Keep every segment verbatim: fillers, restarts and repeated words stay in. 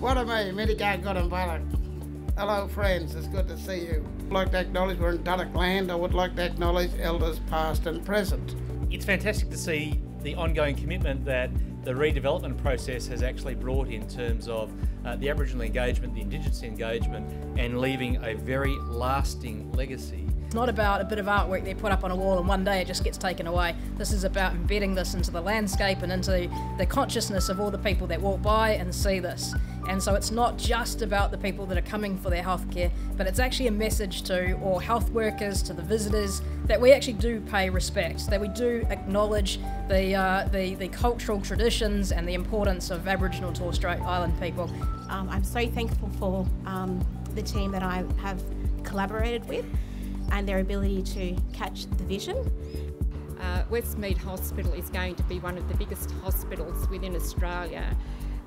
What a me, Medigar good and Balak. Hello friends, it's good to see you. I'd like to acknowledge we're in Dudduck land. I would like to acknowledge elders past and present. It's fantastic to see the ongoing commitment that the redevelopment process has actually brought in terms of uh, the Aboriginal engagement, the Indigenous engagement, and leaving a very lasting legacy. It's not about a bit of artwork they put up on a wall and one day it just gets taken away. This is about embedding this into the landscape and into the consciousness of all the people that walk by and see this. And so it's not just about the people that are coming for their healthcare, but it's actually a message to all health workers, to the visitors, that we actually do pay respect, that we do acknowledge the, uh, the, the cultural traditions and the importance of Aboriginal Torres Strait Island people. Um, I'm so thankful for um, the team that I have collaborated with and their ability to catch the vision. Uh, Westmead Hospital is going to be one of the biggest hospitals within Australia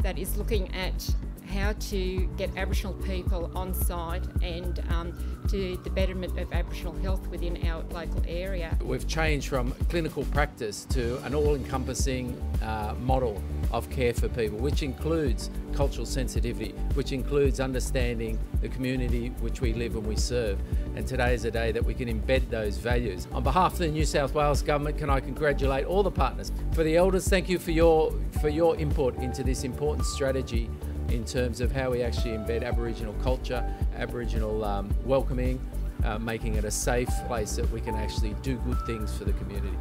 that is looking at how to get Aboriginal people on site and um, to the betterment of Aboriginal health within our local area. We've changed from clinical practice to an all-encompassing uh, model of care for people, which includes cultural sensitivity, which includes understanding the community which we live and we serve. And today is a day that we can embed those values. On behalf of the New South Wales Government, can I congratulate all the partners. For the elders, thank you for your, for your input into this important strategy in terms of how we actually embed Aboriginal culture, Aboriginal um, welcoming, uh, making it a safe place that we can actually do good things for the community.